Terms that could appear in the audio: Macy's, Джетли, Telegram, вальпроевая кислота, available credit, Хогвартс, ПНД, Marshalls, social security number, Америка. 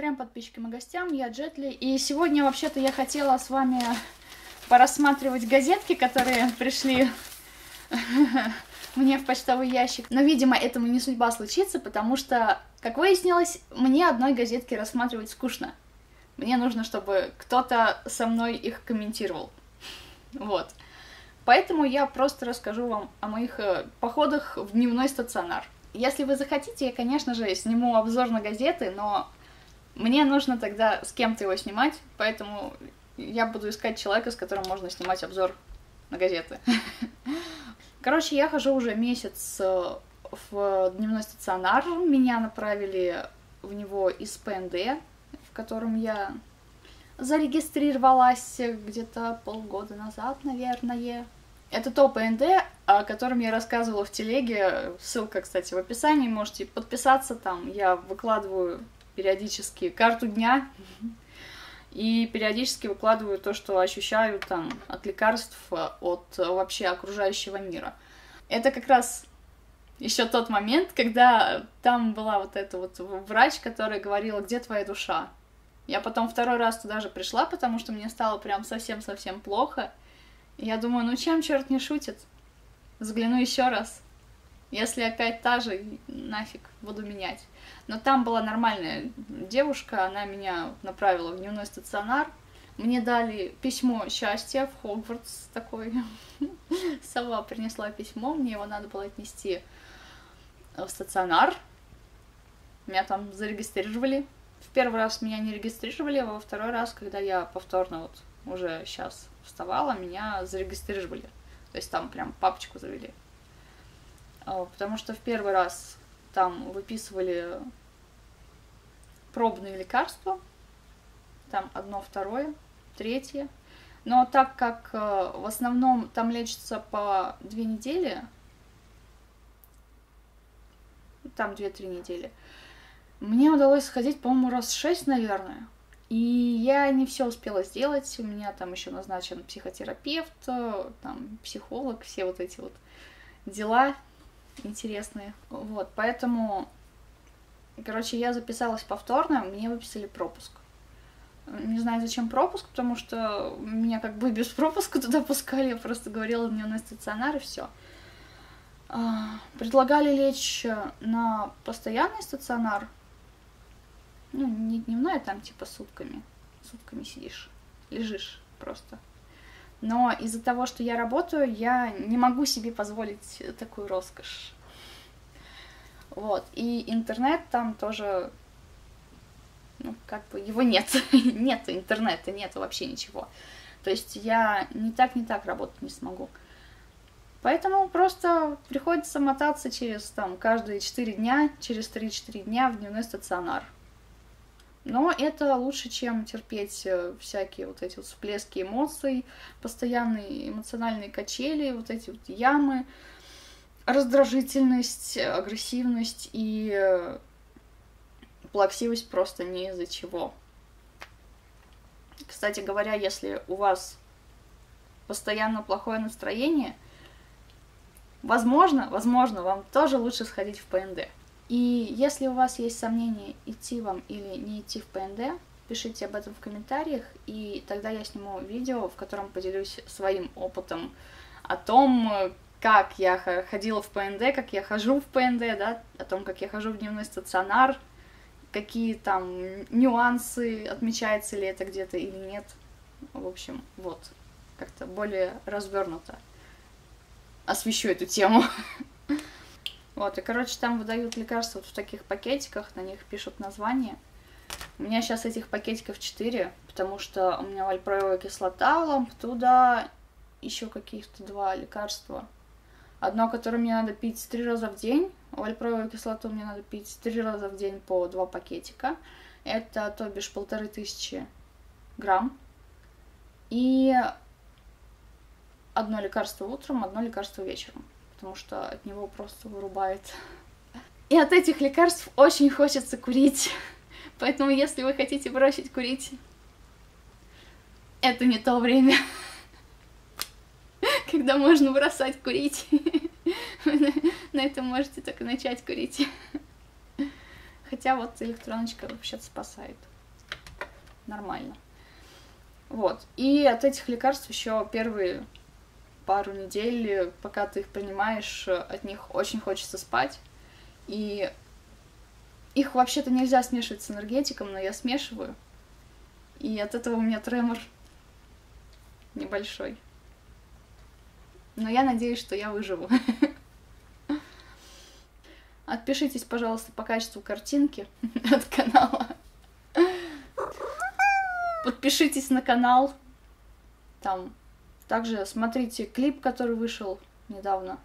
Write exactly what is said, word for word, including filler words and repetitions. Трем подписчикам и гостям, я Джетли. И сегодня, вообще-то, я хотела с вами порассматривать газетки, которые пришли мне в почтовый ящик. Но, видимо, этому не судьба случится, потому что, как выяснилось, мне одной газетки рассматривать скучно. Мне нужно, чтобы кто-то со мной их комментировал. Вот. Поэтому я просто расскажу вам о моих походах в дневной стационар. Если вы захотите, я, конечно же, сниму обзор на газеты, но мне нужно тогда с кем-то его снимать, поэтому я буду искать человека, с которым можно снимать обзор на газеты. Короче, я хожу уже месяц в дневной стационар. Меня направили в него из П Н Д, в котором я зарегистрировалась где-то полгода назад, наверное. Это то П Н Д, о котором я рассказывала в телеге. Ссылка, кстати, в описании. Можете подписаться там. Я выкладываю периодически карту дня и периодически выкладываю то, что ощущаю там от лекарств, от вообще окружающего мира. Это как раз еще тот момент, когда там была вот эта вот врач, которая говорила: где твоя душа? Я потом второй раз туда же пришла, потому что мне стало прям совсем-совсем плохо. Я думаю, ну чем черт не шутит? Загляну еще раз. Если опять та же, нафиг, буду менять. Но там была нормальная девушка, она меня направила в дневной стационар. Мне дали письмо счастья в Хогвартс такой. Сова принесла письмо, мне его надо было отнести в стационар. Меня там зарегистрировали. В первый раз меня не регистрировали, а во второй раз, когда я повторно вот уже сейчас вставала, меня зарегистрировали. То есть там прям папочку завели. Потому что в первый раз там выписывали пробные лекарства, там одно, второе, третье. Но так как в основном там лечится по две недели, там две-три недели, мне удалось сходить, по-моему, раз шесть, наверное. И я не все успела сделать, у меня там еще назначен психотерапевт, там психолог, все вот эти вот дела интересные. Вот, поэтому, короче, я записалась повторно, мне выписали пропуск. Не знаю, зачем пропуск, потому что меня как бы без пропуска туда пускали, я просто говорила дневной стационар и все. Предлагали лечь на постоянный стационар, ну, не дневной, а там типа сутками. Сутками сидишь, лежишь просто. Но из-за того, что я работаю, я не могу себе позволить такую роскошь. Вот. И интернет там тоже, ну, как бы его нет. Нет интернета, нет вообще ничего. То есть я не так, не так работать не смогу. Поэтому просто приходится мотаться через там каждые четыре дня, через три-четыре дня в дневной стационар. Но это лучше, чем терпеть всякие вот эти вот всплески эмоций, постоянные эмоциональные качели, вот эти вот ямы, раздражительность, агрессивность и плаксивость просто ни из-за чего. Кстати говоря, если у вас постоянно плохое настроение, возможно, возможно, вам тоже лучше сходить в П Н Д. И если у вас есть сомнения, идти вам или не идти в П Н Д, пишите об этом в комментариях, и тогда я сниму видео, в котором поделюсь своим опытом о том, как я ходила в П Н Д, как я хожу в П Н Д, да, о том, как я хожу в дневной стационар, какие там нюансы, отмечается ли это где-то или нет. В общем, вот, как-то более развернуто освещу эту тему. Вот, и, короче, там выдают лекарства вот в таких пакетиках, на них пишут название. У меня сейчас этих пакетиков четыре, потому что у меня вальпроевая кислота, ламптуда, еще каких-то два лекарства. Одно, которое мне надо пить три раза в день, вальпроевую кислоту мне надо пить три раза в день по два пакетика. Это, то бишь, полторы тысячи грамм. И одно лекарство утром, одно лекарство вечером, потому что от него просто вырубает. И от этих лекарств очень хочется курить. Поэтому, если вы хотите бросить курить, это не то время, когда можно бросать курить. Вы на, на это можете только начать курить. Хотя вот электроночка вообще-то спасает. Нормально. Вот. И от этих лекарств еще первые пару недель, пока ты их принимаешь, от них очень хочется спать. И их вообще-то нельзя смешивать с энергетиком, но я смешиваю. И от этого у меня тремор небольшой. Но я надеюсь, что я выживу. Отпишитесь, пожалуйста, по качеству картинки от канала. Подпишитесь на канал. Там также смотрите клип, который вышел недавно.